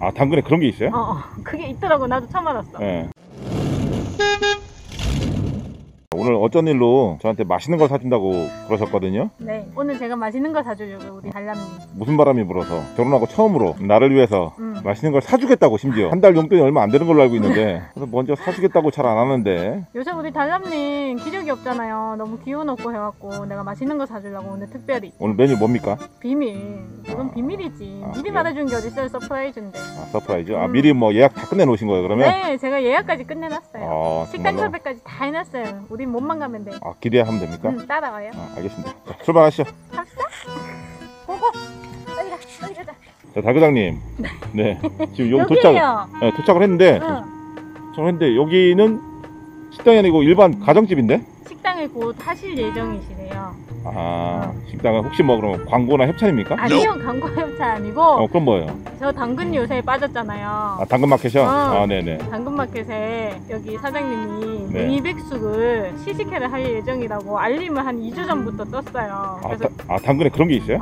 아, 당근에 그런 게 있어요? 어, 그게 있더라고. 나도 처음 알았어. 네. 오늘 어쩐 일로 저한테 맛있는 걸 사준다고 그러셨거든요. 네, 오늘 제가 맛있는 걸 사주려고. 우리 달람님 무슨 바람이 불어서 결혼하고 처음으로 나를 위해서 맛있는 걸 사주겠다고. 심지어 한 달 용돈이 얼마 안 되는 걸로 알고 있는데 그래서 먼저 사주겠다고 잘 안 하는데, 요새 우리 달람님 기력이 없잖아요. 너무 기운 없고 해갖고 내가 맛있는 걸 사주려고 오늘 특별히. 오늘 메뉴 뭡니까? 비밀. 이건 비밀이지. 미리 그래? 말해준 게 어딨어요. 서프라이즈인데. 아, 서프라이즈? 아, 미리 뭐 예약 다 끝내놓으신 거예요 그러면? 네, 제가 예약까지 끝내놨어요. 아, 식단 섭외까지 다 해놨어요. 우리 몸만 가면 돼. 아, 기대하면 됩니까? 응, 따라와요. 아, 알겠습니다. 자, 출발하시죠. 갑시다. 고고. 빨리 가, 빨리 가자. 자, 달과장님. 네. 지금 여기 도착을 했는데, 응. 저는 했는데 여기는 식당이 아니고 일반 가정집인데? 식당을 곧 하실 예정이시래요. 아, 식당은 혹시 뭐 그럼 광고나 협찬입니까? 아니요, 광고 협찬 아니고. 그럼 뭐예요? 저 당근 요새 빠졌잖아요. 아, 당근마켓이요? 아, 네네. 당근마켓에 여기 사장님이 미백숙을 시식회를 할 예정이라고 알림을 한 2주 전부터 떴어요. 그래서 당근에 그런 게 있어요?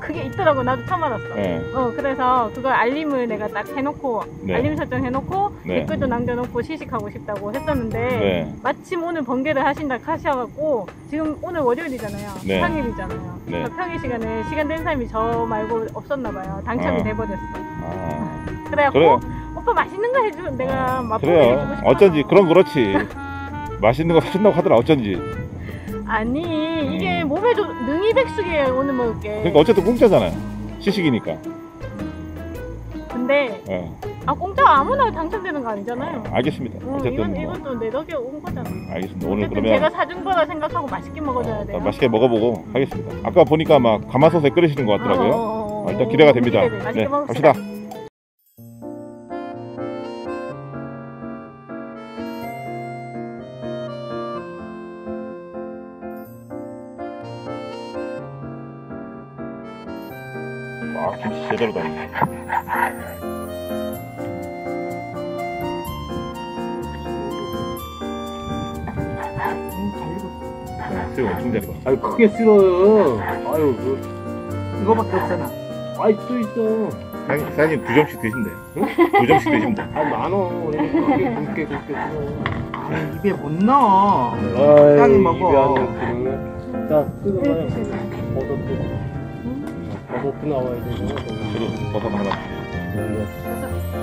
그게 있더라고. 나도 처음 알았어. 네. 그래서 그걸 알림을 내가 딱 해놓고, 네. 알림 설정 해놓고, 네. 댓글도 남겨놓고 시식하고 싶다고 했었는데, 네. 마침 오늘 번개를 하신다 하셔갖고, 지금 오늘 월요일이잖아요. 네. 평일이잖아요. 네. 평일 시간에 시간 된 사람이 저 말고 없었나봐요. 당첨이 돼버렸어. 그래갖고 오빠 맛있는 거 해줘. 내가 맛보게 해주고 싶어. 어쩐지 그럼 그렇지. 맛있는 거 사준다고 하더라. 어쩐지. 아니 이게 몸에 좀 능이백숙이에요 오늘 먹을 게. 그러니까 어쨌든 공짜잖아요. 시식이니까. 근데 아, 공짜가 아무나 당첨되는 거 아니잖아요. 알겠습니다. 어쨌든 이것도 내 덕에 온 거잖아. 알겠습니다. 오늘 그러면 제가 사준 거라 생각하고 맛있게 먹어줘야 돼요. 맛있게 먹어보고 하겠습니다. 아까 보니까 막 가마솥에 끓이시는 것 같더라고요. 일단 기대가 됩니다. 맛있게 먹읍시다. 갑시다. 와, 김치 제대로 담네. 새우 엄청 잘 익어. 아유, 크게 쓸어요. 아유, 이거밖에 없잖아. 아이, 또 있어. 사장님 2점씩 드신대. 응? 2점씩 드신대. 아, 많어. 굵게 굵게 쓸어. 아, 입에 못 넣어. 땅이 먹어. 자, 뜯어봐요. 버섯도 나와야 돼. 저도 버섯 하나.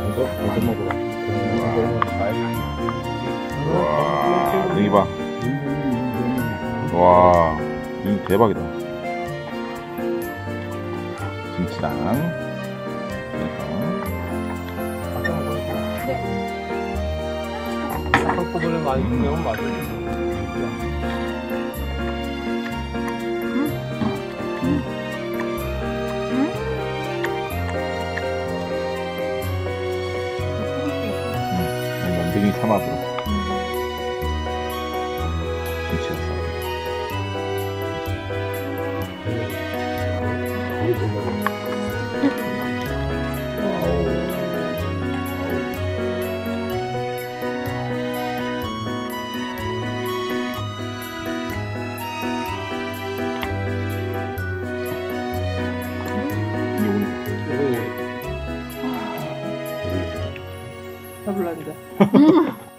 버섯 먹어. 와, 여기 봐. 와, 이거 대박이다. 김치랑 아까 먹어야지. 아까 먹으려면 많이 매운 맛이 면등이 참아서 김치였어. 다 불난다.